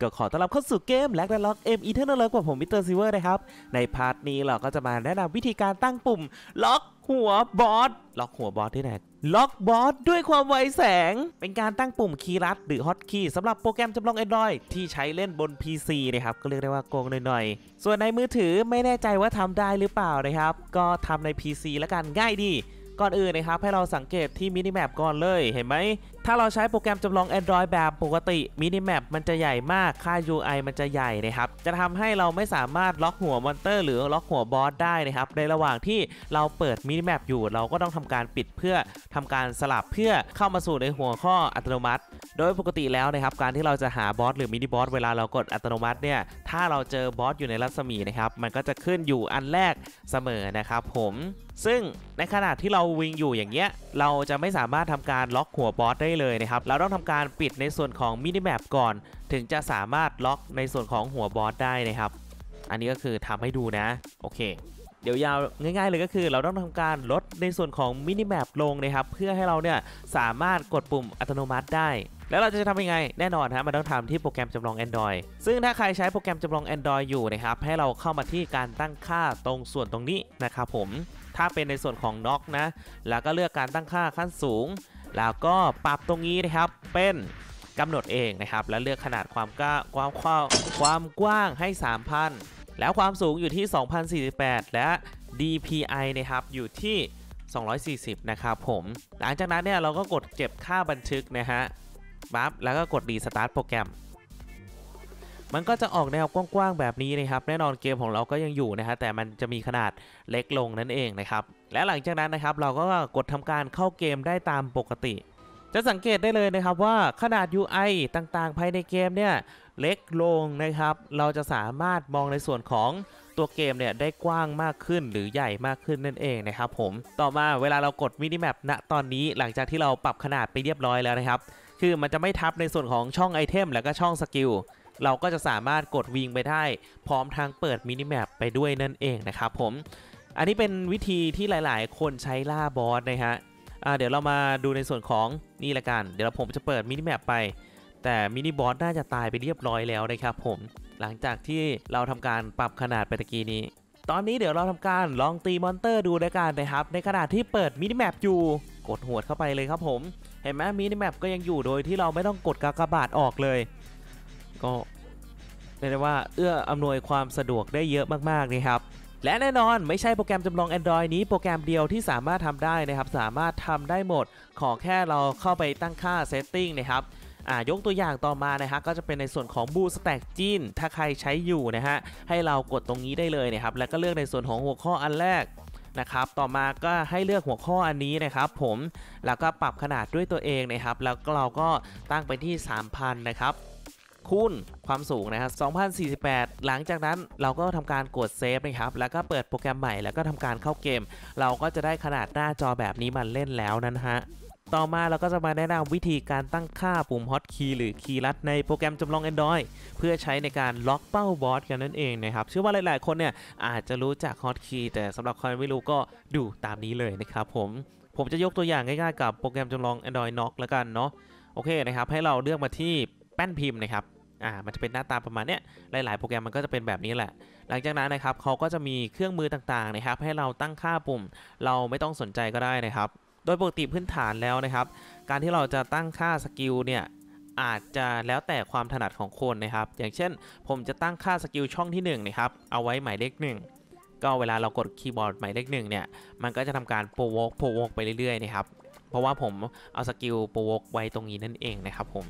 ก็ขอต้อนรับเข้าสู่เกมแลกและล็อกเอ็มอีเทอร์นเลิฟกว่าผมมิสเตอร์ซิเวอร์นะครับในพาร์ทนี้เราก็จะมาแนะนำวิธีการตั้งปุ่มล็อกหัวบอสที่ไหนล็อกบอสด้วยความไวแสงเป็นการตั้งปุ่มคีย์ลัดหรือฮอตคีย์สำหรับโปรแกรมจำลอง Android ที่ใช้เล่นบน PC นะครับก็เรียกได้ว่าโกงหน่อยๆส่วนในมือถือไม่แน่ใจว่าทำได้หรือเปล่านะครับก็ทำใน PC แล้วกันง่ายดีก่อนอื่นนะครับให้เราสังเกตที่มินิแมปก่อนเลยเห็นไหมถ้าเราใช้โปรแกรมจำลอง Android แบบปกติมินิแมปมันจะใหญ่มากค่า UI มันจะใหญ่นะครับจะทำให้เราไม่สามารถล็อกหัวมอนเตอร์หรือล็อกหัวบอสได้นะครับในระหว่างที่เราเปิดมินิแมปอยู่เราก็ต้องทำการปิดเพื่อทำการสลับเพื่อเข้ามาสู่ในหัวข้ออัตโนมัติโดยปกติแล้วนะครับการที่เราจะหาบอสหรือมินิบอสเวลาเรากดอัตโนมัติเนี่ยถ้าเราเจอบอสอยู่ในรัศมีนะครับมันก็จะขึ้นอยู่อันแรกเสมอนะครับผมซึ่งในขณะที่เราวิ่งอยู่อย่างเงี้ยเราจะไม่สามารถทำการล็อกหัวบอสได้เลยนะครับเราต้องทำการปิดในส่วนของมินิแมปก่อนถึงจะสามารถล็อกในส่วนของหัวบอสได้นะครับอันนี้ก็คือทำให้ดูนะโอเคเดี๋ยวยาวง่ายๆเลยก็คือเราต้องทำการลดในส่วนของมินิแมปลงนะครับเพื่อให้เราเนี่ยสามารถกดปุ่มอัตโนมัติได้แล้วเราจะทำยังไงแน่นอนฮะมันต้องทำที่โปรแกรมจำลอง Android ซึ่งถ้าใครใช้โปรแกรมจำลอง Android อยู่นะครับให้เราเข้ามาที่การตั้งค่าตรงส่วนตรงนี้นะครับผมถ้าเป็นในส่วนของน็อกนะแล้วก็เลือกการตั้งค่าขั้นสูงแล้วก็ปรับตรงนี้นะครับเป็นกำหนดเองนะครับแล้วเลือกขนาดความกว้างให้ 3,000 แล้วความสูงอยู่ที่ 2,048 และ DPI นะครับอยู่ที่240นะครับผมหลังจากนั้นเนี่ยเราก็กดเก็บค่าบันทึกนะฮะปั๊บแล้วก็กดรีสตาร์ทโปรแกรมมันก็จะออกแนวกว้างๆแบบนี้นะครับแน่นอนเกมของเราก็ยังอยู่นะฮะแต่มันจะมีขนาดเล็กลงนั่นเองนะครับและหลังจากนั้นนะครับเราก็กดทำการเข้าเกมได้ตามปกติจะสังเกตได้เลยนะครับว่าขนาด UI ต่างๆภายในเกมเนี่ยเล็กลงนะครับเราจะสามารถมองในส่วนของตัวเกมเนี่ยได้กว้างมากขึ้นหรือใหญ่มากขึ้นนั่นเองนะครับผมต่อมาเวลาเรากดมินิแมปณตอนนี้หลังจากที่เราปรับขนาดไปเรียบร้อยแล้วนะครับคือมันจะไม่ทับในส่วนของช่องไอเทมแล้วก็ช่องสกิลเราก็จะสามารถกดวิ่งไปได้พร้อมทางเปิดมินิแมปไปด้วยนั่นเองนะครับผมอันนี้เป็นวิธีที่หลายๆคนใช้ล่าบอสนะฮะเดี๋ยวเรามาดูในส่วนของนี่ละกันเดี๋ยวผมจะเปิดมินิแมปไปแต่มินิบอสน่าจะตายไปเรียบร้อยแล้วนะครับผมหลังจากที่เราทำการปรับขนาดไปตะกี้นี้ตอนนี้เดี๋ยวเราทำการลองตีมอนเตอร์ดูละกันนะครับในขณะที่เปิดมินิแมปอยู่กดหัวเข้าไปเลยครับผมเห็นไหมมินิแมปก็ยังอยู่โดยที่เราไม่ต้องกดกากบาทออกเลยก็เรียกได้ว่าเอื้ออำนวยความสะดวกได้เยอะมากๆนะครับและแน่นอนไม่ใช่โปรแกรมจำลอง Android นี้โปรแกรมเดียวที่สามารถทำได้นะครับสามารถทำได้หมดขอแค่เราเข้าไปตั้งค่า Setting นะครับยกตัวอย่างต่อมานะฮะก็จะเป็นในส่วนของ Blue Stack Gene ถ้าใครใช้อยู่นะฮะให้เรากดตรงนี้ได้เลยนะครับแล้วก็เลือกในส่วนของหัวข้ออันแรกนะครับต่อมาก็ให้เลือกหัวข้ออันนี้นะครับผมแล้วก็ปรับขนาดด้วยตัวเองนะครับแล้วเราก็ตั้งไปที่ 3,000 นะครับคูณความสูงนะครับ 2,048 หลังจากนั้นเราก็ทำการกดเซฟนะครับแล้วก็เปิดโปรแกรมใหม่แล้วก็ทำการเข้าเกมเราก็จะได้ขนาดหน้าจอแบบนี้มาเล่นแล้วนะฮะต่อมาเราก็จะมาแนะนำวิธีการตั้งค่าปุ่มฮอตคีย์หรือคีย์ลัดในโปรแกรมจำลอง Android เพื่อใช้ในการล็อกเป้าบอสกันนั่นเองนะครับเชื่อว่าหลายๆคนเนี่ยอาจจะรู้จักฮอตคีย์แต่สำหรับคนไม่รู้ก็ดูตามนี้เลยนะครับผมจะยกตัวอย่างง่ายๆกับโปรแกรมจำลอง Android Knock แล้วกันเนาะโอเคนะครับให้เราเลือกมาที่แป้นพิมพ์นะครับมันจะเป็นหน้าตาประมาณเนี้ยหลายๆโปรแกรมมันก็จะเป็นแบบนี้แหละหลังจากนั้นนะครับเขาก็จะมีเครื่องมือต่างๆนะครับให้เราตั้งค่าปุ่มเราไม่ต้องสนใจก็ได้นะครับโดยปกติพื้นฐานแล้วนะครับการที่เราจะตั้งค่าสกิลเนี่ยอาจจะแล้วแต่ความถนัดของคนนะครับอย่างเช่นผมจะตั้งค่าสกิลช่องที่1นะครับเอาไว้หมายเลข1ก็เวลาเรากดคีย์บอร์ดหมายเลข1เนี่ยมันก็จะทำการโปรโวกไปเรื่อยๆนะครับเพราะว่าผมเอาสกิลโปรโวกไว้ตรงนี้นั่นเองนะครับผม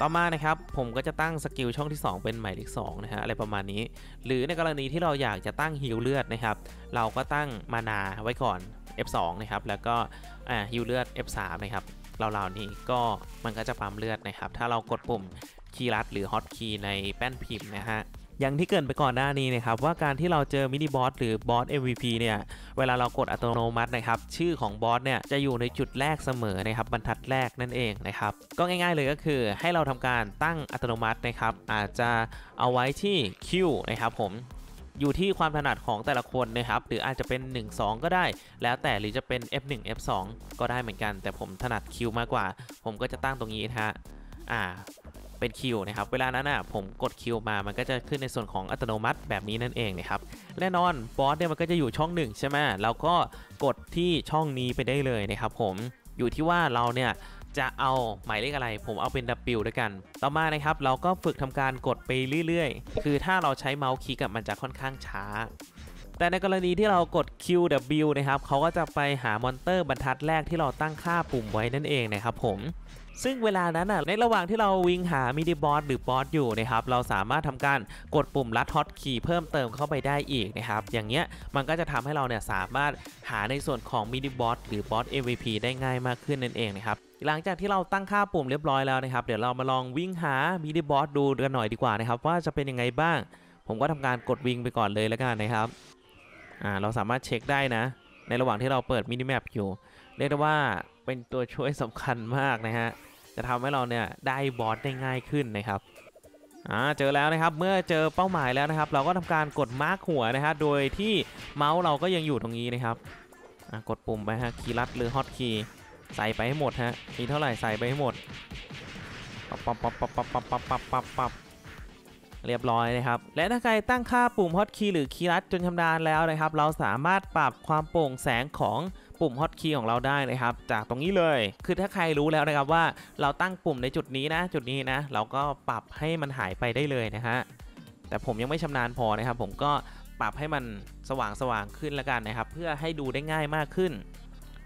ต่อมานะครับผมก็จะตั้งสกิลช่องที่2เป็นหมายเลข2นะฮะอะไรประมาณนี้หรือในกรณีที่เราอยากจะตั้งฮีลเลือดนะครับเราก็ตั้งมานาไว้ก่อน F2 นะครับแล้วก็ฮีลเลือด F3 นะครับเรานี้ก็มันก็จะปั๊มเลือดนะครับถ้าเรากดปุ่มคีย์ลัดหรือฮอตคีย์ในแป้นพิมพ์นะฮะอย่างที่เกินไปก่อนหน้านี้นะครับว่าการที่เราเจอมินิบอสหรือบอส MVP เนี่ยเวลาเรากดอัตโนมัตินะครับชื่อของบอสเนี่ยจะอยู่ในจุดแรกเสมอนะครับบรรทัดแรกนั่นเองนะครับก็ง่ายๆเลยก็คือให้เราทำการตั้งอัตโนมัตินะครับอาจจะเอาไว้ที่ Q นะครับผมอยู่ที่ความถนัดของแต่ละคนนะครับหรืออาจจะเป็น 1-2 ก็ได้แล้วแต่หรือจะเป็น F1 F2 ก็ได้เหมือนกันแต่ผมถนัด Q มากกว่าผมก็จะตั้งตรงนี้นะฮะ เป็นคิวนะครับเวลานั้นอ่ะผมกดคิวมามันก็จะขึ้นในส่วนของอัตโนมัติแบบนี้นั่นเองนะครับแน่นอนบอสเนี่ยมันก็จะอยู่ช่อง1ใช่ไหมเราก็กดที่ช่องนี้ไปได้เลยนะครับผมอยู่ที่ว่าเราเนี่ยจะเอาหมายเลขอะไรผมเอาเป็น W ด้วยกันต่อมานะครับเราก็ฝึกทำการกดไปเรื่อยๆคือถ้าเราใช้เมาส์คลิกมันจะค่อนข้างช้าแต่ในกรณีที่เรากด QW นะครับเขาก็จะไปหามอนเตอร์บรรทัดแรกที่เราตั้งค่าปุ่มไว้นั่นเองนะครับผมซึ่งเวลานั้นในระหว่างที่เราวิ่งหามินิบอสหรือบอสอยู่นะครับเราสามารถทำการกดปุ่มลัดฮอตคีย์เพิ่มเติมเข้าไปได้อีกนะครับอย่างเงี้ยมันก็จะทำให้เราเนี่ยสามารถหาในส่วนของมินิบอสหรือบอส MVP ได้ง่ายมากขึ้นนั่นเองนะครับหลังจากที่เราตั้งค่าปุ่มเรียบร้อยแล้วนะครับเดี๋ยวเรามาลองวิ่งหามินิบอสดูกันหน่อยดีกว่านะครับว่าจะเป็นยังไงบ้างผมก็ทำการกดวิ่งไปก่อนเลยแล้วกันนะครับเราสามารถเช็คได้นะในระหว่างที่เราเปิดมินิแมปอยู่เรียกได้ว่าเป็นตัวช่วยสำคัญมากนะฮะจะทำให้เราเนี่ยได้บอสได้ง่ายขึ้นนะครับเจอแล้วนะครับเมื่อเจอเป้าหมายแล้วนะครับเราก็ทำการกดมาร์คหัวนะครับโดยที่เมาส์เราก็ยังอยู่ตรงนี้นะครับกดปุ่มไปฮะคีย์ลัดหรือฮอตคีย์ใส่ไปให้หมดฮะมีเท่าไหร่ใส่ไปให้หมดปั๊บปั๊บปั๊บปั๊บปั๊บปั๊บปั๊บปั๊บปั๊บเรียบร้อยนะครับและถ้าใครตั้งค่าปุ่มฮอตคีย์หรือคีย์ลัดจนชำนาญแล้วนะครับเราสามารถปรับความโปร่งแสงของปุ่มฮอตคีย์ของเราได้นะครับจากตรงนี้เลยคือถ้าใครรู้แล้วนะครับว่าเราตั้งปุ่มในจุดนี้นะจุดนี้นะเราก็ปรับให้มันหายไปได้เลยนะฮะแต่ผมยังไม่ชำนาญพอนะครับผมก็ปรับให้มันสว่างขึ้นละกันนะครับเพื่อให้ดูได้ง่ายมากขึ้น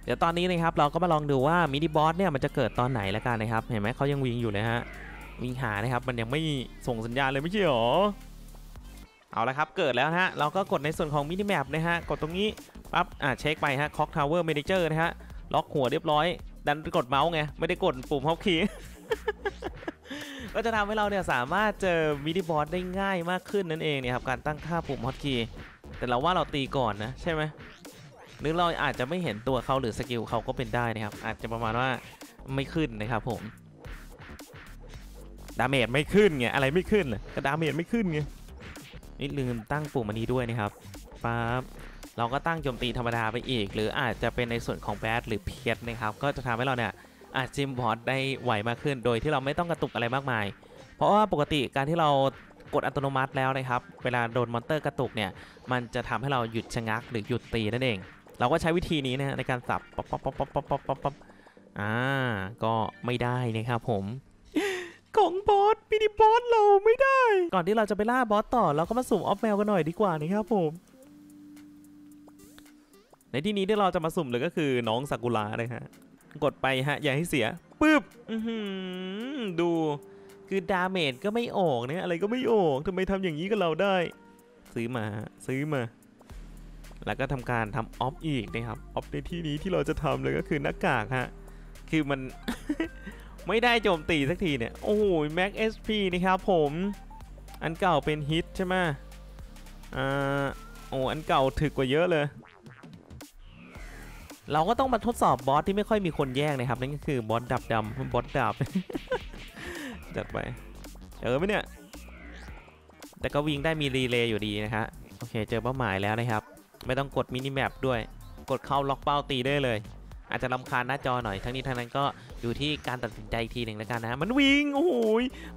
เดี๋ยวตอนนี้นะครับเราก็มาลองดูว่ามินิบอสเนี่ยมันจะเกิดตอนไหนละกันนะครับเห็นไหมเขายังวิ่งอยู่เลยฮะวิ่งหานะครับมันยังไม่ส่งสัญญาณเลยไม่ใช่หรอเอาละครับเกิดแล้วฮะเราก็กดในส่วนของมินิแมปนะฮะกดตรงนี้ปั๊บเช็คไปฮะคล็อกทาวเวอร์แมเนเจอร์นะฮะล็อกหัวเรียบร้อยดันไปกดเมาส์ไงไม่ได้กดปุ่มฮอปคีย์ก็จะทำให้เราเนี่ยสามารถเจอมินิบอสได้ง่ายมากขึ้นนั่นเองเนี่ยครับการตั้งค่าปุ่มฮอปคีย์แต่เราว่าเราตีก่อนนะใช่ไหมหรือเราอาจจะไม่เห็นตัวเขาหรือสกิลเขาก็เป็นได้นะครับอาจจะประมาณว่าไม่ขึ้นนะครับผมดาเมจไม่ขึ้นไงอะไรไม่ขึ้นเลยก็ดาเมจไม่ขึ้นไงนี่ลืมตั้งปุ่มอันนี้ด้วยนะครับปั๊บเราก็ตั้งโจมตีธรรมดาไปอีกหรืออาจจะเป็นในส่วนของแบทหรือเพียสนะครับก็จะทำให้เราเนี่ยอาจจิ้มบอสได้ไวมากขึ้นโดยที่เราไม่ต้องกระตุกอะไรมากมายเพราะว่าปกติการที่เรากดอัตโนมัติแล้วนะครับเวลาโดนมอนเตอร์กระตุกเนี่ยมันจะทำให้เราหยุดชะงักหรือหยุดตีนั่นเองเราก็ใช้วิธีนี้นะในการสับป๊อปป๊อปป๊อปป๊อปป๊อปป๊อปป๊อปก็ไม่ได้นะครับผมของบอสมินิบอสเราไม่ได้ก่อนที่เราจะไปล่าบอสต่อเราก็มาสุ่มออฟแมวกันหน่อยดีกว่านะครับผมในที่นี้ที่เราจะมาสุ่มเลยก็คือน้องซากุระเลยฮะกดไปฮะอย่าให้เสียปึ๊บดูคือดาเมจก็ไม่ออกเนี่ยอะไรก็ไม่ออกทำไมทำอย่างนี้กับเราได้ซื้อมาแล้วก็ทำการทำออฟอีกนะครับออฟในที่นี้ที่เราจะทำเลยก็คือหน้ากากฮะคือมัน ไม่ได้โจมตีสักทีเนี่ยโอ้โหแม็ก SP นะครับผมอันเก่าเป็นฮิตใช่ไหมโอ้อันเก่าถึกกว่าเยอะเลยเราก็ต้องมาทดสอบบอสที่ไม่ค่อยมีคนแย่งนะครับนั่นก็คือบอสดับดำบอสดับ จัดไปเจอไหมเนี่ยแต่ก็วิ่งได้มีรีเลย์อยู่ดีนะฮะโอเคเจอเป้าหมายแล้วนะครับไม่ต้องกดมินิแมปด้วยกดเข้าล็อกเป้าตีได้เลยอาจจะรำคาญหน้าจอหน่อยทั้งนี้ทั้งนั้นก็อยู่ที่การตัดสินใจทีหนึ่งแล้วกันนะมันวิ่งโอ้โห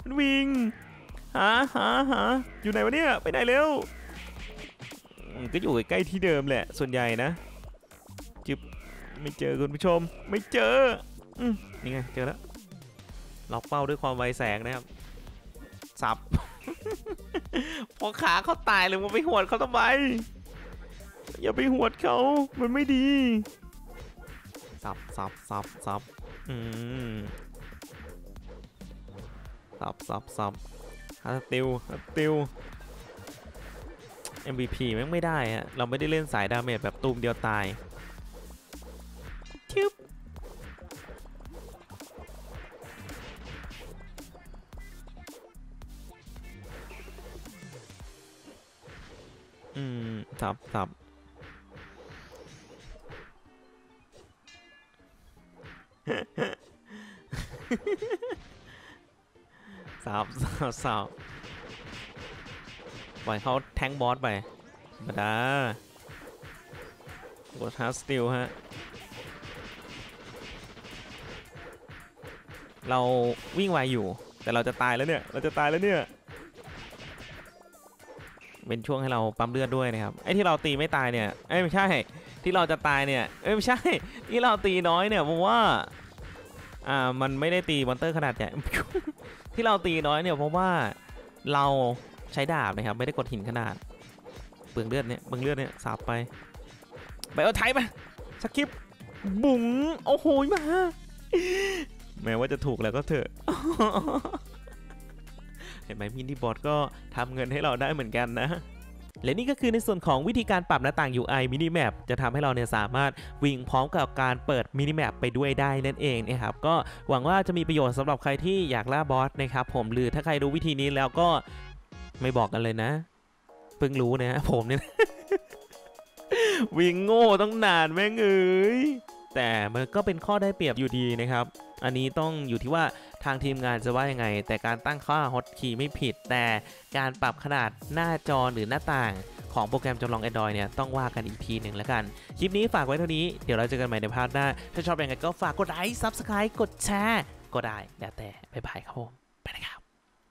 มันวิ่งหาอยู่ไหนวะเนี่ยไปไหนเร็วก็อยู่ใกล้ที่เดิมแหละส่วนใหญ่นะจึ๊บไม่เจอคุณผู้ชมไม่เจอนี่ไงเจอแล้วล็อกเป้าด้วยความไวแสงนะครับสับ พอขาเขาตายเลยมันไปหวดเขาทำไมอย่าไปหวดเขามันไม่ดีซับติว MVP มันไม่ได้ฮะเราไม่ได้เล่นสายดาเมจแบบตูมเดียวตายชิบซับสาวปล่อยเขาแทงบอสไปบดากดฮาร์ดสติลฮะเราวิ่งไวอยู่ แต่เราจะตายแล้วเนี่ยเราจะตายแล้วเนี่ยเป็นช่วงให้เราปั๊มเลือดด้วยนะครับไอ้ที่เราตีไม่ตายเนี่ยเอ้ยไม่ใช่ที่เราจะตายเนี่ยเอ้ยไม่ใช่ที่เราตีน้อยเนี่ยเพราะว่ามันไม่ได้ตีมอนเตอร์ขนาดใหญ่ ที่เราตีน้อยเนี่ยเพราะว่าเราใช้ดาบนะครับไม่ได้กดหินขนาดเปลืองเลือดเนี่ยเปลืองเลือดเนี่ยสาบไปไปเอาไทยไปสกิปบุ๋งโอ้โหมาแม้ว่าจะถูกแล้วก็เถอะ เห็นไหมมินิบอทก็ทำเงินให้เราได้เหมือนกันนะและนี่ก็คือในส่วนของวิธีการปรับหน้าต่าง UI มินิแมปจะทำให้เราเนี่ยสามารถวิ่งพร้อมกับการเปิดมินิแมปไปด้วยได้นั่นเองนะครับก็หวังว่าจะมีประโยชน์สำหรับใครที่อยากล่าบอสนะครับผมหรือถ้าใครรู้วิธีนี้แล้วก็ไม่บอกกันเลยนะเพิ่งรู้นะผมเนี่ย วิ่งโง่ตั้งนานแม่งเอ้ยแต่มันก็เป็นข้อได้เปรียบอยู่ดีนะครับอันนี้ต้องอยู่ที่ว่าทางทีมงานจะว่ายังไงแต่การตั้งค่าฮอตคีย์ไม่ผิดแต่การปรับขนาดหน้าจอหรือหน้าต่างของโปรแกรมจำลอง Android เนี่ยต้องว่ากันอีกทีหนึ่งแล้วกันคลิปนี้ฝากไว้เท่านี้เดี๋ยวเราเจอกันใหม่ในพาร์ทหน้าถ้าชอบยังไงก็ฝากกดไลค์ Subscribe กดแชร์ก็ได้แล้วแต่บ๊ายบายครับผม